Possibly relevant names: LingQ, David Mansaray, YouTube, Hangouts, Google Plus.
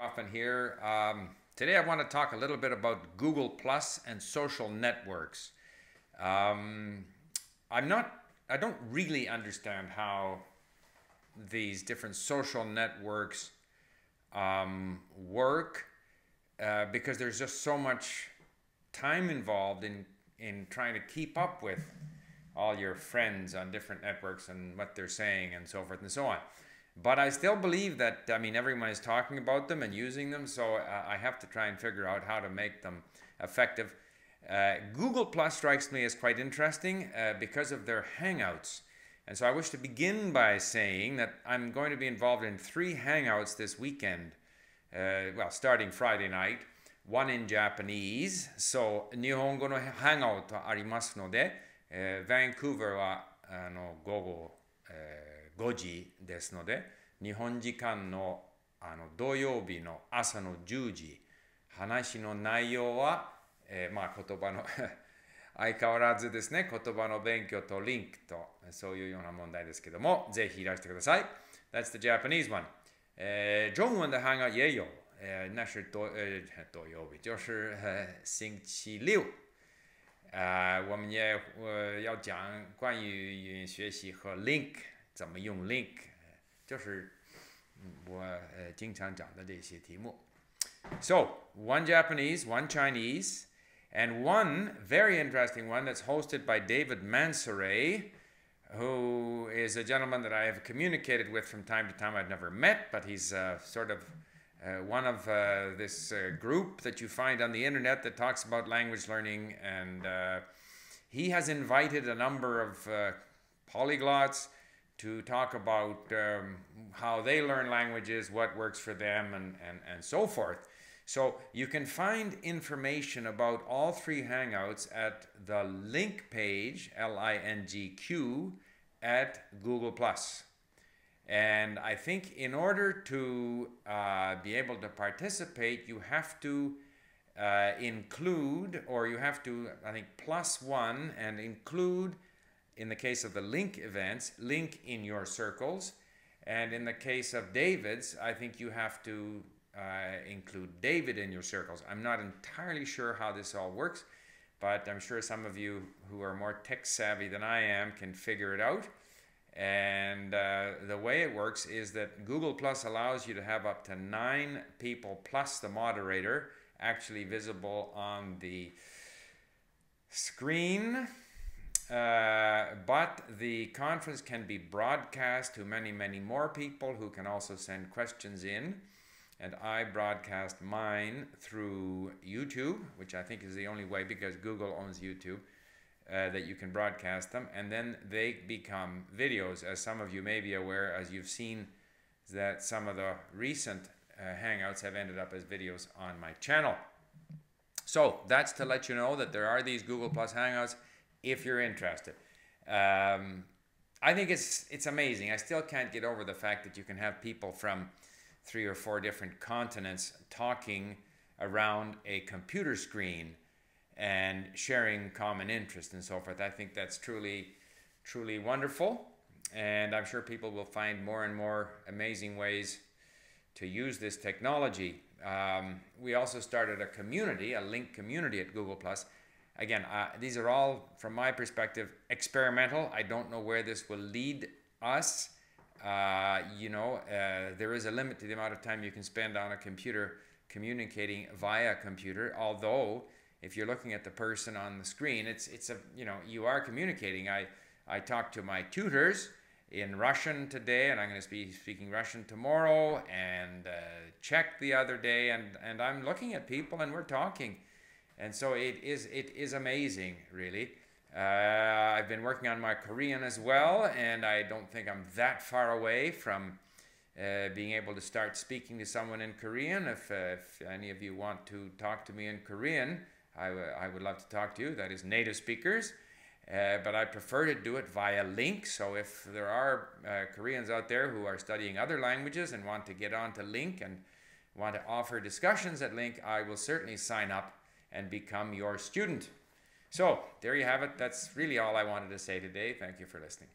Often here. Today I want to talk a little bit about Google Plus and social networks. I don't really understand how these different social networks work because there's just so much time involved in trying to keep up with all your friends on different networks and what they're saying and so forth and so on. But I still believe that, I mean, everyone is talking about them and using them, so I have to try and figure out how to make them effective. Google Plus strikes me as quite interesting because of their Hangouts. And so I wish to begin by saying that I'm going to be involved in 3 Hangouts this weekend, well, starting Friday night, one in Japanese, so Nihongo no Hangout arimasu node, Vancouver wa gogo 5時ですので、日本時間の土曜日の朝の10時、話の内容は、まあ言葉の相変わらずですね、言葉の勉強とリンクとそういうような問題ですけども、ぜひいらしてください。That's the Japanese one。中文的 Hangout 也有、那是土曜日、就是星期六。我们也要讲关于语音学习和 Link。怎么用 link 就是我经常讲的这些题目 So one Japanese, one Chinese, and one very interesting one that's hosted by David Mansaray, who is a gentleman that I have communicated with from time to time. I've never met, but he's sort of one of this group that you find on the internet that talks about language learning, and he has invited a number of polyglots to talk about how they learn languages, what works for them, and so forth. So you can find information about all 3 Hangouts at the link page, LINGQ, at Google+. And I think in order to be able to participate, you have to include, or you have to, I think, +1 and include, in the case of the link events, link in your circles. And in the case of David's, I think you have to include David in your circles. I'm not entirely sure how this all works, but I'm sure some of you who are more tech savvy than I am can figure it out. And the way it works is that Google Plus allows you to have up to 9 people plus the moderator actually visible on the screen. But the conference can be broadcast to many, many more people who can also send questions in. And I broadcast mine through YouTube, which I think is the only way because Google owns YouTube, that you can broadcast them. And then they become videos, as some of you may be aware, as you've seen that some of the recent Hangouts have ended up as videos on my channel. So that's to let you know that there are these Google Plus Hangouts. If you're interested, I think it's amazing. I still can't get over the fact that you can have people from 3 or 4 different continents talking around a computer screen and sharing common interests and so forth. I think that's truly, truly wonderful. And I'm sure people will find more and more amazing ways to use this technology. We also started a community, a link community at Google Plus. Again, these are all, from my perspective, experimental. I don't know where this will lead us. You know, there is a limit to the amount of time you can spend on a computer communicating via computer. Although, if you're looking at the person on the screen, it's a, you know, you are communicating. I talked to my tutors in Russian today, and I'm going to be speaking Russian tomorrow, and Czech the other day, and I'm looking at people, and we're talking. And so it is amazing, really. I've been working on my Korean as well, and I don't think I'm that far away from being able to start speaking to someone in Korean. If any of you want to talk to me in Korean, I would love to talk to you. That is native speakers. But I prefer to do it via Link. So if there are Koreans out there who are studying other languages and want to get onto Link and want to offer discussions at Link, I will certainly sign up and become your student. So there you have it. That's really all I wanted to say today. Thank you for listening.